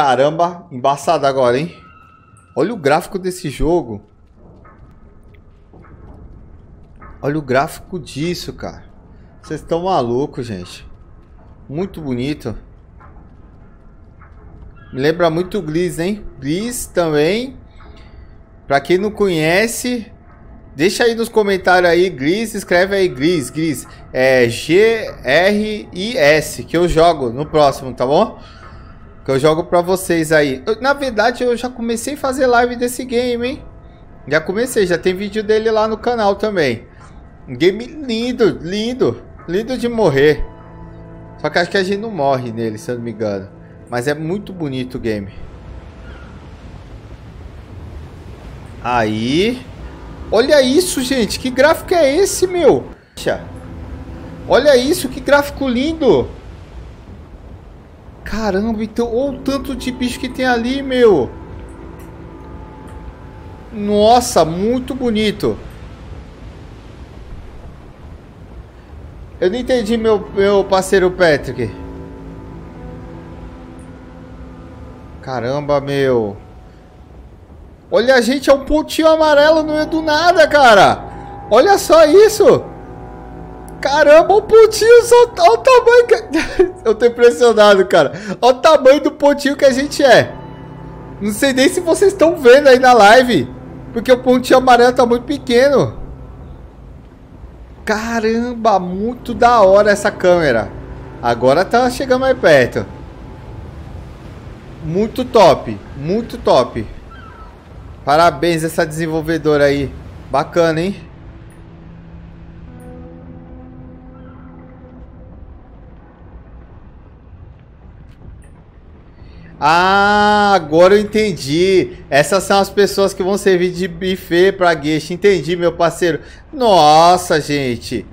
Caramba, embaçado agora, hein? Olha o gráfico desse jogo. Olha o gráfico disso, cara. Vocês estão malucos, gente. Muito bonito. Me lembra muito o Gris, hein? Gris também. Pra quem não conhece, deixa aí nos comentários aí, Gris. Escreve aí, Gris. Gris. É G-R-I-S, que eu jogo no próximo, tá bom? Que eu jogo pra vocês aí. Na verdade, eu já comecei a fazer live desse game, hein? Já comecei, já tem vídeo dele lá no canal também. Um game lindo, lindo. Lindo de morrer. Só que acho que a gente não morre nele, se eu não me engano. Mas é muito bonito o game. Aí. Olha isso, gente. Que gráfico é esse, meu? Olha isso, que gráfico lindo. Caramba, então, olha o tanto de bicho que tem ali, meu. Nossa, muito bonito. Eu não entendi, meu parceiro Patrick. Caramba, meu. Olha, a gente é um pontinho amarelo no meio do nada, cara. Olha só isso. Caramba, um pontinho só. Olha o tamanho que... Eu tô impressionado, cara. Olha o tamanho do pontinho que a gente é. Não sei nem se vocês estão vendo aí na live, porque o pontinho amarelo tá muito pequeno. Caramba, muito da hora essa câmera. Agora tá chegando mais perto. Muito top, muito top. Parabéns essa desenvolvedora aí. Bacana, hein? Ah, agora eu entendi. Essas são as pessoas que vão servir de buffet pra gueixa. Entendi, meu parceiro. Nossa, gente.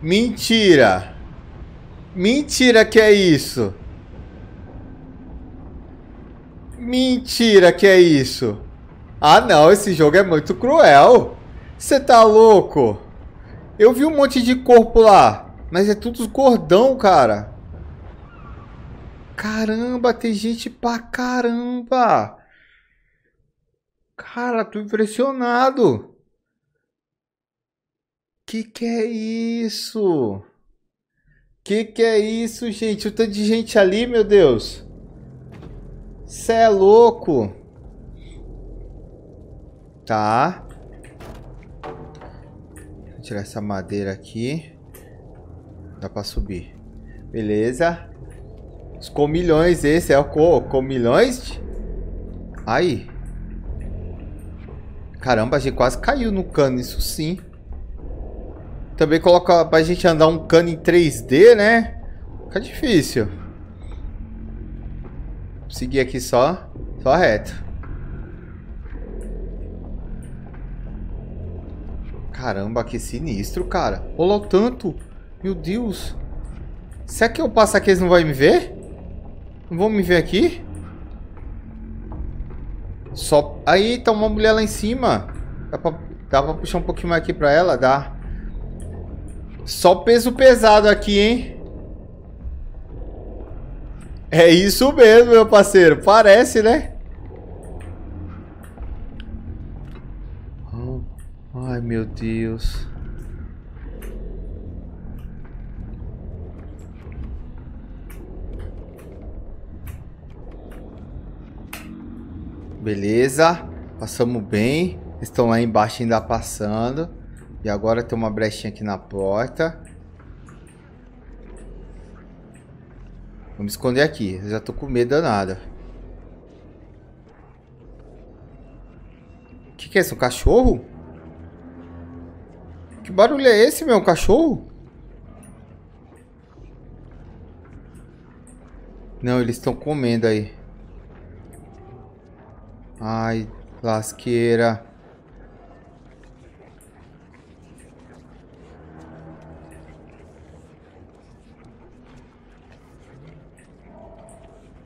Mentira. Mentira que é isso. Mentira que é isso. Ah, não. Esse jogo é muito cruel. Você tá louco? Eu vi um monte de corpo lá. Mas é tudo gordão, cara. Caramba, tem gente pra caramba. Cara, tô impressionado. Que é isso? Que é isso, gente? O tanto de gente ali, meu Deus. Cê é louco. Tá. Vou tirar essa madeira aqui. Dá pra subir. Beleza. Os comilhões, esse é o comilhões? Aí. Caramba, a gente quase caiu no cano, isso sim. Também coloca pra gente andar um cano em 3D, né? Fica difícil. Vou seguir aqui só reto. Caramba, que sinistro, cara. Olha o tanto. Meu Deus. Será que eu passo aqui eles não vão me ver? Não vão me ver aqui? Só... Aí, tá uma mulher lá em cima. Dá pra puxar um pouquinho mais aqui pra ela? Dá. Só peso pesado aqui, hein? É isso mesmo, meu parceiro. Parece, né? Ai, meu Deus. Beleza, passamos bem. Estão lá embaixo ainda passando. E agora tem uma brechinha aqui na porta. Vou me esconder aqui. Eu já tô com medo danado. O que é isso? Um cachorro? Que barulho é esse, meu? Um cachorro? Não, eles estão comendo aí. Ai, lasqueira.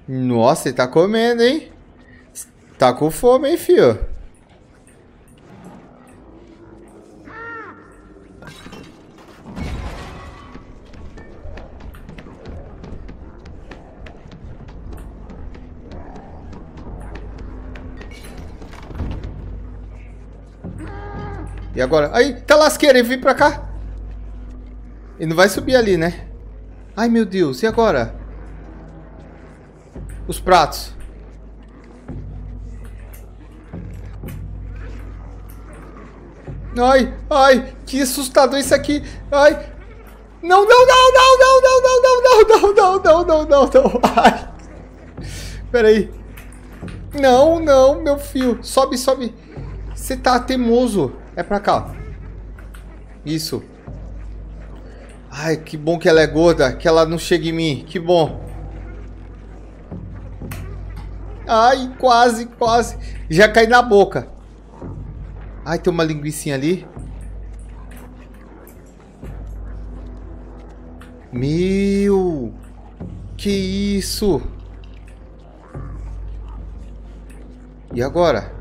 Nossa, ele tá comendo, hein? Tá com fome, hein, filho? E agora? Aí, tá lasqueira, ele vem pra cá. Ele não vai subir ali, né? Ai, meu Deus, e agora? Os pratos. Ai, ai, que assustador isso aqui. Ai. Não, não, não, não, não, não, não, não, não, não, não, não, não, não. Ai. Peraí. Não, não, meu filho. Sobe, sobe. Você tá teimoso. É pra cá. Isso. Ai, que bom que ela é gorda. Que ela não chega em mim. Que bom. Ai, quase, quase. Já caí na boca. Ai, tem uma linguicinha ali. Meu. Que isso. E agora?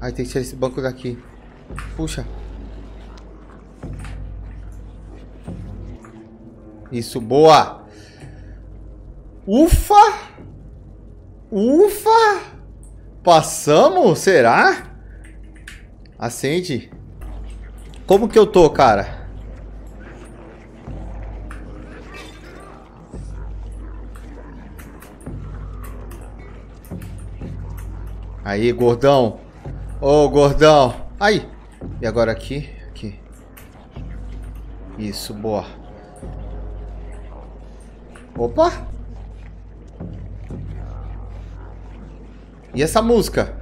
Ai, tem que tirar esse banco daqui. Puxa. Isso, boa. Ufa. Ufa. Passamos? Será? Acende. Como que eu tô, cara? Aí, gordão. Ô, gordão. Aí. E agora aqui? Aqui. Isso, boa. Opa. E essa música?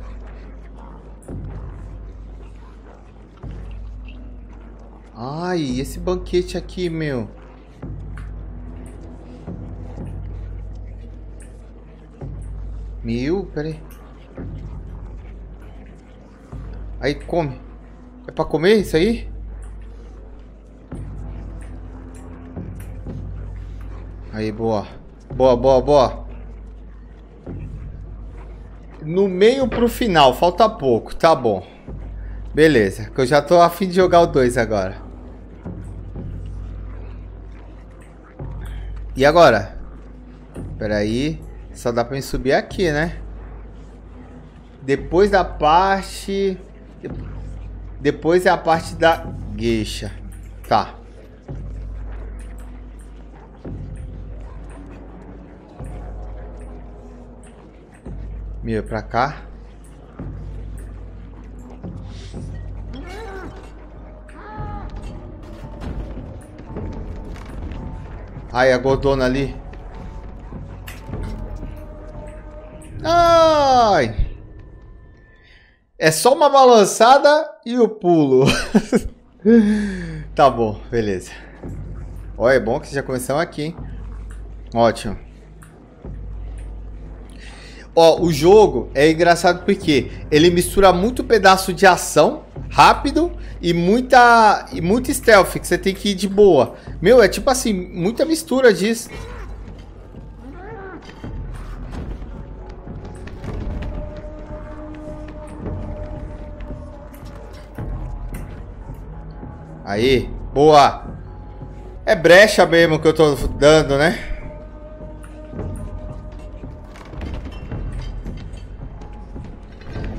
Ai, esse banquete aqui, meu. Meu, peraí. Aí, come. É pra comer isso aí? Aí, boa. Boa, boa, boa. No meio pro final. Falta pouco. Tá bom. Beleza. Que eu já tô a fim de jogar o 2 agora. E agora? Peraí. Só dá pra me subir aqui, né? Depois da parte... Depois é a parte da gueixa. Tá. Meu, pra cá. Ai, a gordona ali. Ai! É só uma balançada e o pulo. Tá bom, beleza. Ó, é bom que já começamos aqui, hein? Ótimo. Ó, o jogo é engraçado porque ele mistura muito pedaço de ação, rápido, e muito stealth, que você tem que ir de boa. Meu, é tipo assim, muita mistura disso. Aí, boa. É brecha mesmo que eu tô dando, né?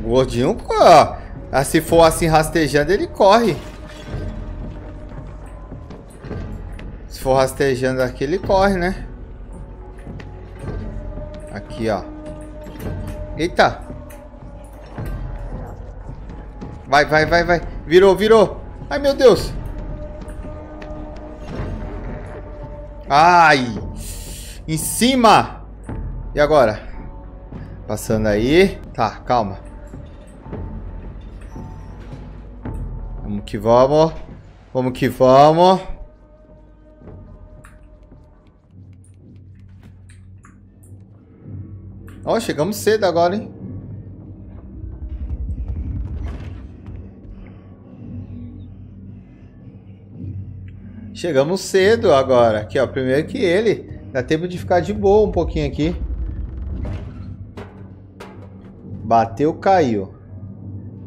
O gordinho, ó, se for assim rastejando, ele corre. Se for rastejando aqui, ele corre, né? Aqui, ó. Eita. Vai, vai, vai, vai. Virou, virou. Ai, meu Deus. Ai. Em cima. E agora? Passando aí. Tá, calma. Vamos que vamos. Vamos que vamos. Ó, chegamos cedo agora, hein? Chegamos cedo agora. Aqui, ó. Primeiro que ele. Dá tempo de ficar de boa um pouquinho aqui. Bateu, caiu.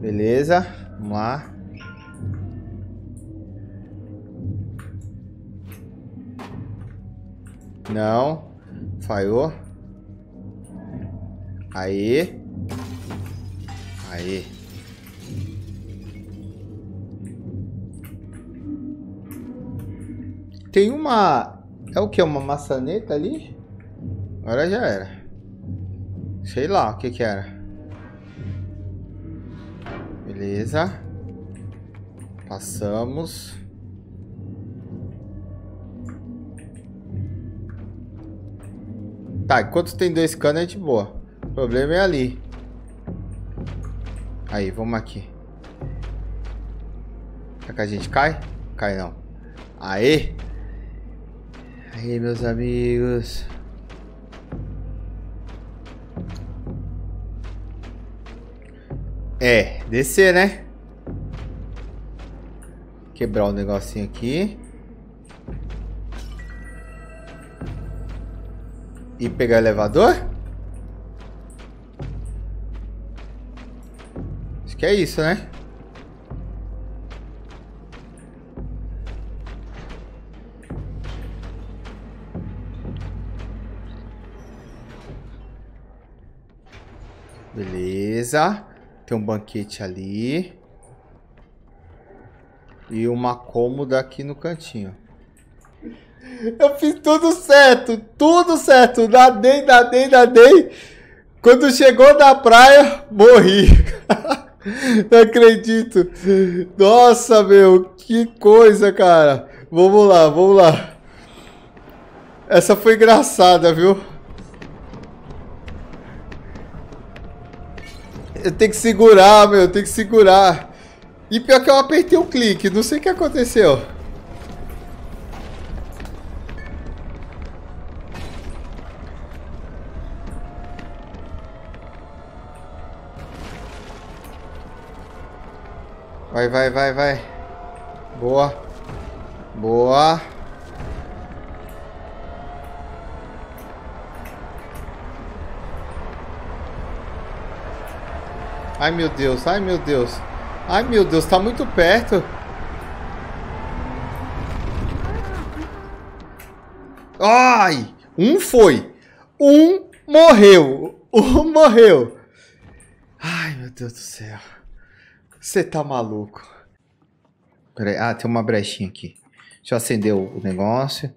Beleza. Vamos lá. Não. Falhou. Aí. Aí. Tem uma... É o que? Uma maçaneta ali? Agora já era. Sei lá o que que era. Beleza. Passamos. Tá, enquanto tem dois canos é de boa. O problema é ali. Aí, vamos aqui. Será que a gente cai? Cai não. Aê! Aê, meus amigos. É, descer, né? Quebrar um negocinho aqui. E pegar o elevador? Acho que é isso, né? Beleza. Tem um banquete ali. E uma cômoda aqui no cantinho. Eu fiz tudo certo. Tudo certo. Nadei. Quando chegou na praia, morri. Não acredito. Nossa, meu. Que coisa, cara. Vamos lá, vamos lá. Essa foi engraçada, viu? Eu tenho que segurar, meu. Eu tenho que segurar. E pior que eu apertei um clique. Não sei o que aconteceu. Vai. Boa. Ai, meu Deus. Tá muito perto. Ai. Um foi. Um morreu. Ai, meu Deus do céu. Você tá maluco. Pera aí. Ah, tem uma brechinha aqui. Deixa eu acender o negócio.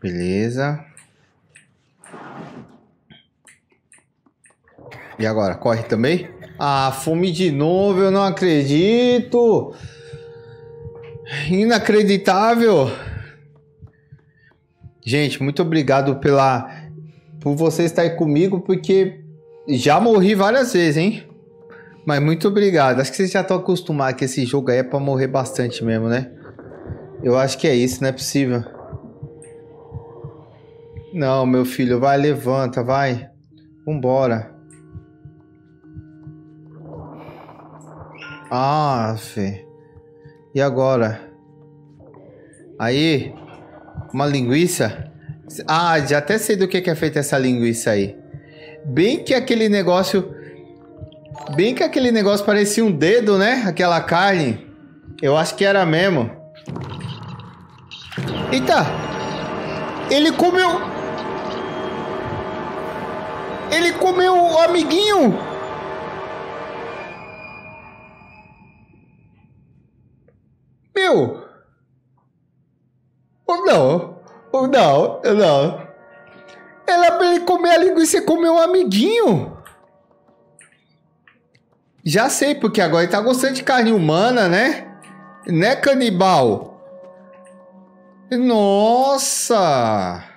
Beleza. E agora? Corre também? Ah, fume de novo. Eu não acredito. Inacreditável. Gente, muito obrigado por você estar aí comigo. Porque já morri várias vezes, hein? Mas muito obrigado. Acho que vocês já estão acostumados que esse jogo aí é pra morrer bastante mesmo, né? Eu acho que é isso, não é possível. Não, meu filho. Vai, levanta, vai. Vambora. Ah, fê. E agora? Aí. Uma linguiça. Ah, já até sei do que é feita essa linguiça aí. Bem que aquele negócio parecia um dedo, né? Aquela carne. Eu acho que era mesmo. Eita! Ele comeu o amiguinho! Meu! Ou não. Era pra ele comer a linguiça e comer um amiguinho. Já sei, porque agora ele tá gostando de carne humana, né? Né, canibal? Nossa!